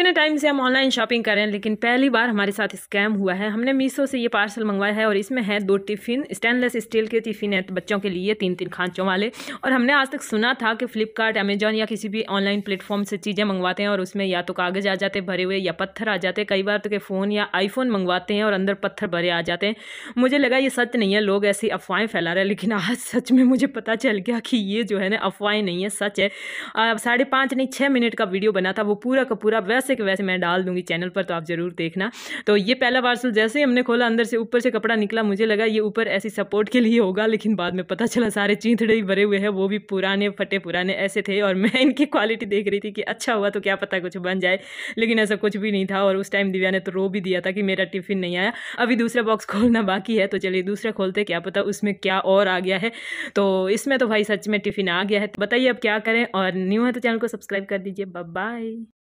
कितने टाइम से हम ऑनलाइन शॉपिंग कर रहे हैं, लेकिन पहली बार हमारे साथ स्कैम हुआ है। हमने मीशो से ये पार्सल मंगवाया है और इसमें है 2 टिफ़िन, स्टेनलेस स्टील के टिफ़िन है बच्चों के लिए, 3-3 खांचों वाले। और हमने आज तक सुना था कि फ्लिपकार्ट, अमेज़न या किसी भी ऑनलाइन प्लेटफॉर्म से चीज़ें मंगवाते हैं और उसमें या तो कागज़ आ जाते भरे हुए या पत्थर आ जाते। कई बार तो के फ़ोन या आईफोन मंगवाते हैं और अंदर पत्थर भरे आ जाते हैं। मुझे लगा ये सच नहीं है, लोग ऐसी अफवाहें फैला रहे हैं, लेकिन आज सच में मुझे पता चल गया कि ये जो है ना अफवाहें नहीं है, सच है। 5.5 नहीं 6 मिनट का वीडियो बना था, वो पूरा का पूरा वैसे के वैसे मैं डाल दूंगी चैनल पर, तो आप ज़रूर देखना। तो ये पहला पार्सल जैसे ही हमने खोला, अंदर से ऊपर से कपड़ा निकला। मुझे लगा ये ऊपर ऐसी सपोर्ट के लिए होगा, लेकिन बाद में पता चला सारे चींथड़े ही भरे हुए हैं, वो भी पुराने फटे पुराने ऐसे थे। और मैं इनकी क्वालिटी देख रही थी कि अच्छा हुआ तो क्या पता कुछ बन जाए, लेकिन ऐसा कुछ भी नहीं था। और उस टाइम दिव्या ने तो रो भी दिया था कि मेरा टिफ़िन नहीं आया, अभी दूसरा बॉक्स खोलना बाकी है, तो चलिए दूसरा खोलते, क्या पता उसमें क्या और आ गया है। तो इसमें तो भाई सच में टिफ़िन आ गया है। तो बताइए अब क्या करें, और न्यू है तो चैनल को सब्सक्राइब कर दीजिए। Bye bye.